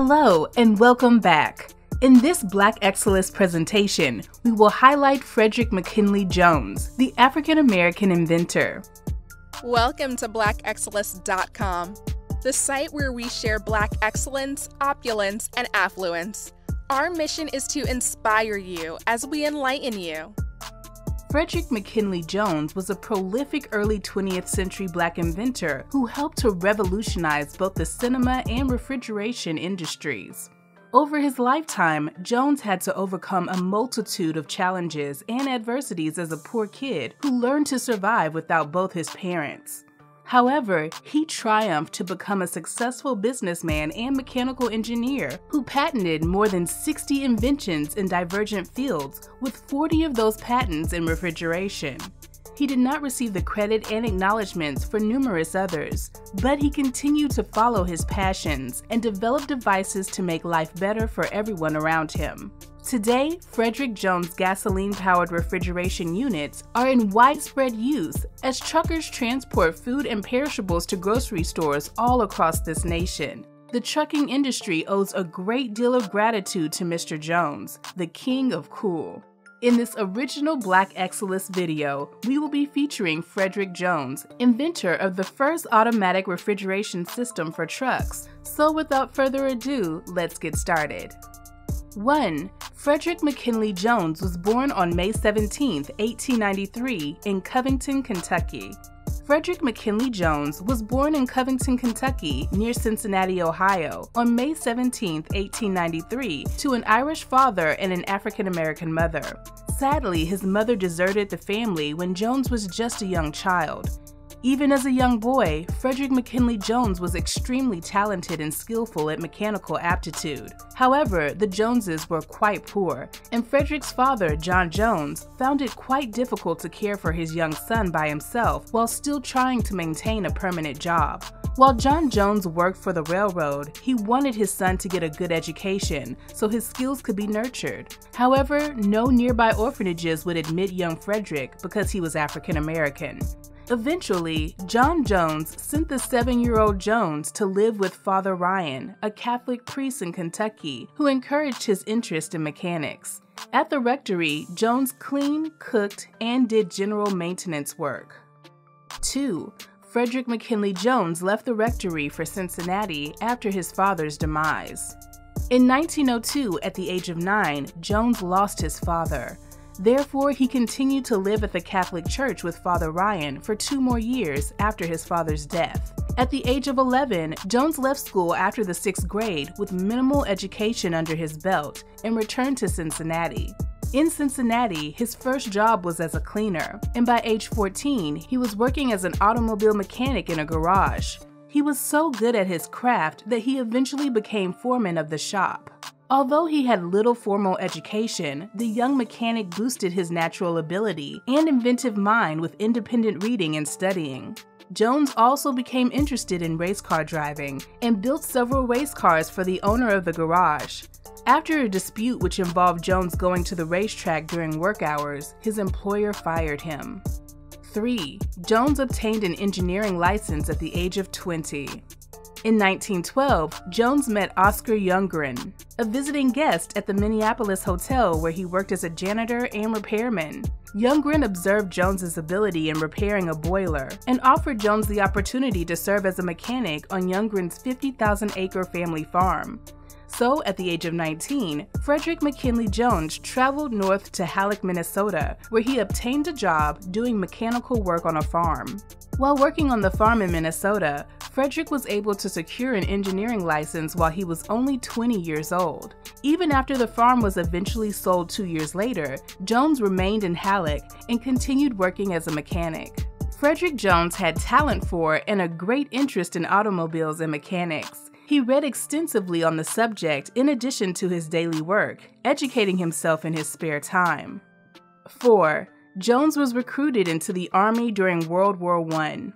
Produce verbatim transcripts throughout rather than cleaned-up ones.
Hello and welcome back. In this Black Excellence presentation, we will highlight Frederick McKinley Jones, the African-American inventor. Welcome to Black Excellence dot com, the site where we share Black excellence, opulence, and affluence. Our mission is to inspire you as we enlighten you. Frederick McKinley Jones was a prolific early twentieth century Black inventor who helped to revolutionize both the cinema and refrigeration industries. Over his lifetime, Jones had to overcome a multitude of challenges and adversities as a poor kid who learned to survive without both his parents. However, he triumphed to become a successful businessman and mechanical engineer who patented more than sixty inventions in divergent fields, with forty of those patents in refrigeration. He did not receive the credit and acknowledgments for numerous others, but he continued to follow his passions and develop devices to make life better for everyone around him. Today, Frederick Jones' gasoline-powered refrigeration units are in widespread use as truckers transport food and perishables to grocery stores all across this nation. The trucking industry owes a great deal of gratitude to Mister Jones, the King of Cool. In this original Black Excellence video, we will be featuring Frederick Jones, inventor of the first automatic refrigeration system for trucks. So without further ado, let's get started. one. Frederick McKinley Jones was born on May seventeenth, eighteen ninety-three, in Covington, Kentucky. Frederick McKinley Jones was born in Covington, Kentucky, near Cincinnati, Ohio, on May seventeenth, eighteen ninety-three, to an Irish father and an African-American mother. Sadly, his mother deserted the family when Jones was just a young child. Even as a young boy, Frederick McKinley Jones was extremely talented and skillful at mechanical aptitude. However, the Joneses were quite poor, and Frederick's father, John Jones, found it quite difficult to care for his young son by himself while still trying to maintain a permanent job. While John Jones worked for the railroad, he wanted his son to get a good education so his skills could be nurtured. However, no nearby orphanages would admit young Frederick because he was African American. Eventually, John Jones sent the seven-year-old Jones to live with Father Ryan, a Catholic priest in Kentucky, who encouraged his interest in mechanics. At the rectory, Jones cleaned, cooked, and did general maintenance work. two. Frederick McKinley Jones left the rectory for Cincinnati after his father's demise. In nineteen oh two, at the age of nine, Jones lost his father. Therefore, he continued to live at the Catholic Church with Father Ryan for two more years after his father's death. At the age of eleven, Jones left school after the sixth grade with minimal education under his belt and returned to Cincinnati. In Cincinnati, his first job was as a cleaner, and by age fourteen, he was working as an automobile mechanic in a garage. He was so good at his craft that he eventually became foreman of the shop. Although he had little formal education, the young mechanic boosted his natural ability and inventive mind with independent reading and studying. Jones also became interested in race car driving and built several race cars for the owner of the garage. After a dispute which involved Jones going to the racetrack during work hours, his employer fired him. three. Jones obtained an engineering license at the age of twenty. In nineteen twelve, Jones met Oscar Younggren, a visiting guest at the Minneapolis hotel where he worked as a janitor and repairman. Younggren observed Jones's ability in repairing a boiler and offered Jones the opportunity to serve as a mechanic on Younggren's fifty thousand acre family farm. So, at the age of nineteen, Frederick McKinley Jones traveled north to Halleck, Minnesota, where he obtained a job doing mechanical work on a farm. While working on the farm in Minnesota, Frederick was able to secure an engineering license while he was only twenty years old. Even after the farm was eventually sold two years later, Jones remained in Halleck and continued working as a mechanic. Frederick Jones had talent for and a great interest in automobiles and mechanics. He read extensively on the subject in addition to his daily work, educating himself in his spare time. four. Jones was recruited into the Army during World War One.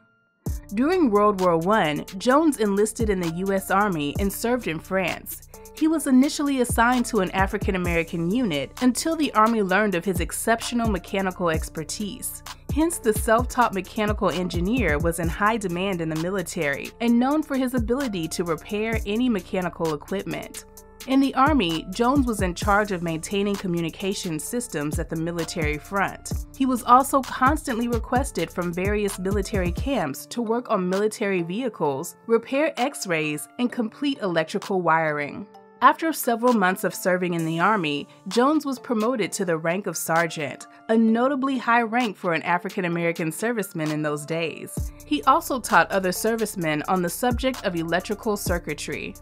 During World War One, Jones enlisted in the U S Army and served in France. He was initially assigned to an African American unit until the Army learned of his exceptional mechanical expertise. Hence, the self-taught mechanical engineer was in high demand in the military and known for his ability to repair any mechanical equipment. In the Army, Jones was in charge of maintaining communication systems at the military front. He was also constantly requested from various military camps to work on military vehicles, repair X-rays, and complete electrical wiring. After several months of serving in the Army, Jones was promoted to the rank of sergeant, a notably high rank for an African-American serviceman in those days. He also taught other servicemen on the subject of electrical circuitry.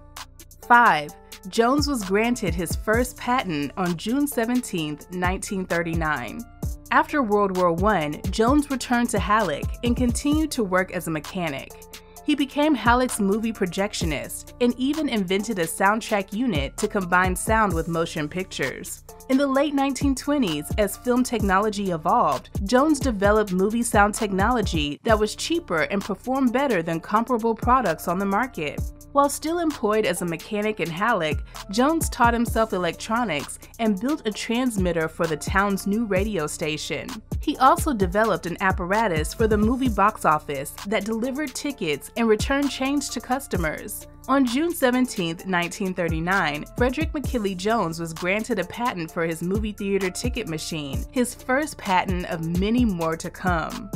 five. Jones was granted his first patent on June seventeenth, nineteen thirty-nine. After World War One, Jones returned to Halleck and continued to work as a mechanic. He became Halleck's movie projectionist and even invented a soundtrack unit to combine sound with motion pictures. In the late nineteen twenties, as film technology evolved, Jones developed movie sound technology that was cheaper and performed better than comparable products on the market. While still employed as a mechanic in Halleck, Jones taught himself electronics and built a transmitter for the town's new radio station. He also developed an apparatus for the movie box office that delivered tickets and returned change to customers. On June seventeenth, nineteen thirty-nine, Frederick McKinley Jones was granted a patent for his movie theater ticket machine, his first patent of many more to come.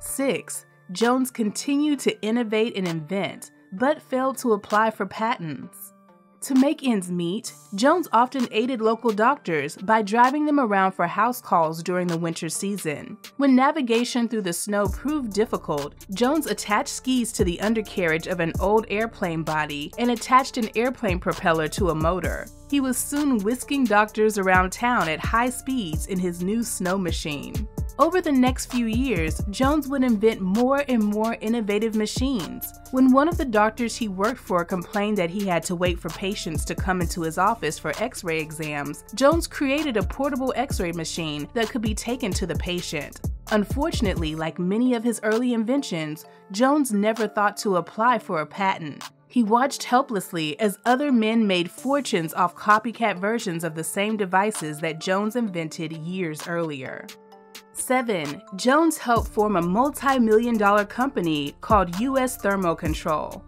six. Jones continued to innovate and invent, but failed to apply for patents. To make ends meet, Jones often aided local doctors by driving them around for house calls during the winter season. When navigation through the snow proved difficult, Jones attached skis to the undercarriage of an old airplane body and attached an airplane propeller to a motor. He was soon whisking doctors around town at high speeds in his new snow machine. Over the next few years, Jones would invent more and more innovative machines. When one of the doctors he worked for complained that he had to wait for patients to come into his office for X-ray exams, Jones created a portable X-ray machine that could be taken to the patient. Unfortunately, like many of his early inventions, Jones never thought to apply for a patent. He watched helplessly as other men made fortunes off copycat versions of the same devices that Jones invented years earlier. seven. Jones helped form a multi-million dollar company called U S Thermo Control.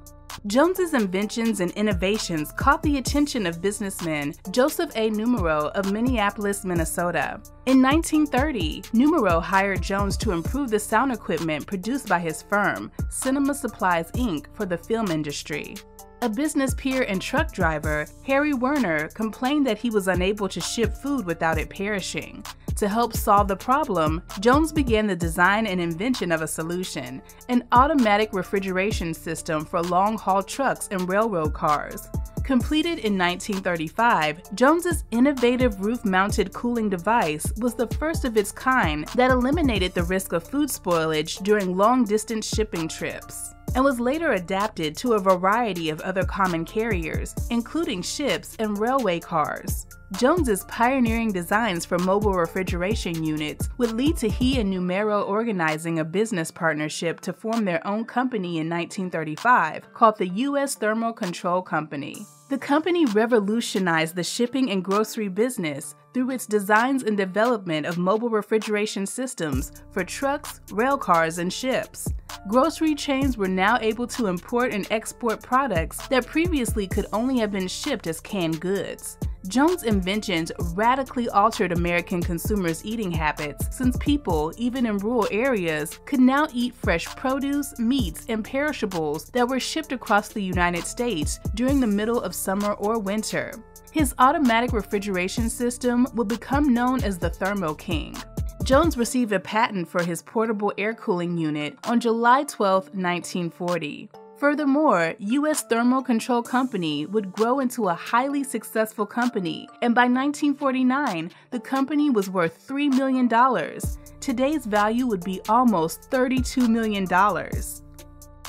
Jones's inventions and innovations caught the attention of businessman Joseph A. Numero of Minneapolis, Minnesota. In nineteen thirty, Numero hired Jones to improve the sound equipment produced by his firm, Cinema Supplies, Incorporated, for the film industry. A business peer and truck driver, Harry Werner, complained that he was unable to ship food without it perishing. To help solve the problem, Jones began the design and invention of a solution, an automatic refrigeration system for long-haul trucks and railroad cars. Completed in nineteen thirty-five, Jones's innovative roof-mounted cooling device was the first of its kind that eliminated the risk of food spoilage during long-distance shipping trips, and was later adapted to a variety of other common carriers, including ships and railway cars. Jones's pioneering designs for mobile refrigeration units would lead to he and Numero organizing a business partnership to form their own company in nineteen thirty-five called the U S Thermo Control Company. The company revolutionized the shipping and grocery business through its designs and development of mobile refrigeration systems for trucks, rail cars, and ships. Grocery chains were now able to import and export products that previously could only have been shipped as canned goods. Jones' inventions radically altered American consumers' eating habits, since people, even in rural areas, could now eat fresh produce, meats, and perishables that were shipped across the United States during the middle of summer or winter. His automatic refrigeration system would become known as the Thermo King. Jones received a patent for his portable air cooling unit on July twelfth, nineteen forty. Furthermore, U S Thermo Control Company would grow into a highly successful company, and by nineteen forty-nine, the company was worth three million dollars. Today's value would be almost thirty-two million dollars.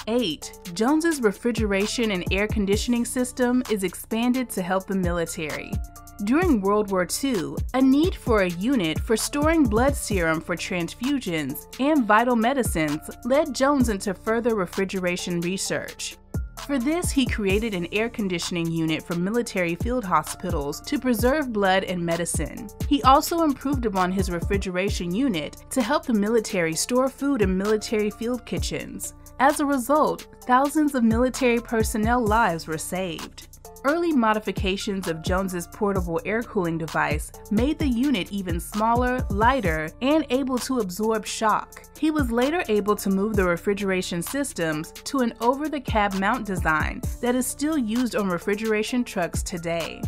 eight. Jones's refrigeration and air conditioning system is expanded to help the military. During World War Two, a need for a unit for storing blood serum for transfusions and vital medicines led Jones into further refrigeration research. For this, he created an air conditioning unit for military field hospitals to preserve blood and medicine. He also improved upon his refrigeration unit to help the military store food in military field kitchens. As a result, thousands of military personnel lives were saved. Early modifications of Jones's portable air cooling device made the unit even smaller, lighter, and able to absorb shock. He was later able to move the refrigeration systems to an over-the-cab mount design that is still used on refrigeration trucks today.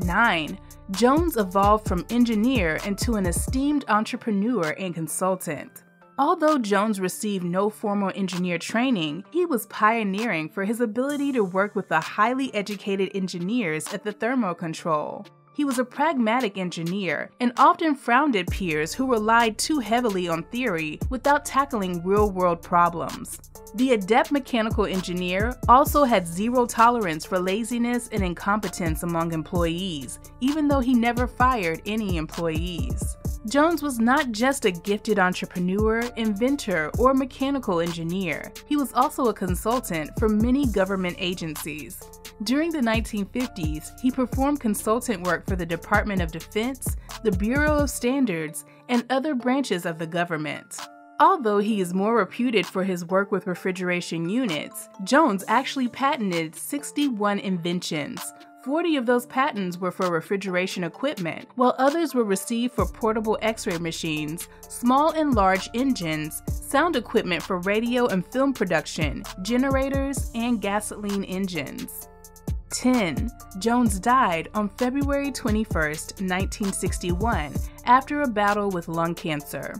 nine. Jones evolved from engineer into an esteemed entrepreneur and consultant. Although Jones received no formal engineer training, he was pioneering for his ability to work with the highly educated engineers at the Thermo Control. He was a pragmatic engineer and often frowned at peers who relied too heavily on theory without tackling real-world problems. The adept mechanical engineer also had zero tolerance for laziness and incompetence among employees, even though he never fired any employees. Jones was not just a gifted entrepreneur, inventor, or mechanical engineer. He was also a consultant for many government agencies. During the nineteen fifties, he performed consultant work for the Department of Defense, the Bureau of Standards, and other branches of the government. Although he is more reputed for his work with refrigeration units, Jones actually patented sixty-one inventions. forty of those patents were for refrigeration equipment, while others were received for portable X-ray machines, small and large engines, sound equipment for radio and film production, generators, and gasoline engines. ten. Jones died on February twenty-first, nineteen sixty-one, after a battle with lung cancer.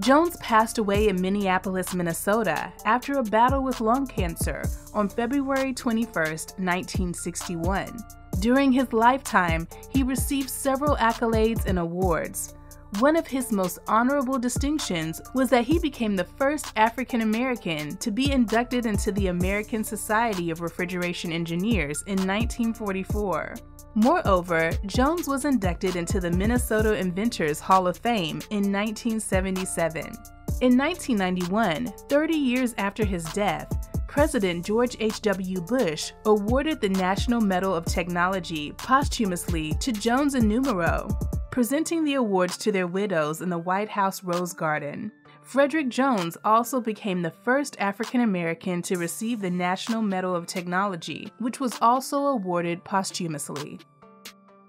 Jones passed away in Minneapolis, Minnesota, after a battle with lung cancer on February twenty-first, nineteen sixty-one. During his lifetime, he received several accolades and awards. One of his most honorable distinctions was that he became the first African American to be inducted into the American Society of Refrigeration Engineers in nineteen forty-four. Moreover, Jones was inducted into the Minnesota Inventors Hall of Fame in nineteen seventy-seven. In nineteen ninety-one, thirty years after his death, President George H W Bush awarded the National Medal of Technology posthumously to Jones and Numero, presenting the awards to their widows in the White House Rose Garden. Frederick Jones also became the first African American to receive the National Medal of Technology, which was also awarded posthumously.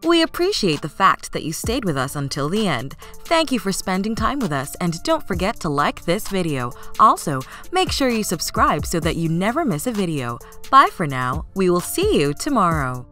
We appreciate the fact that you stayed with us until the end. Thank you for spending time with us, and don't forget to like this video. Also, make sure you subscribe so that you never miss a video. Bye for now. We will see you tomorrow.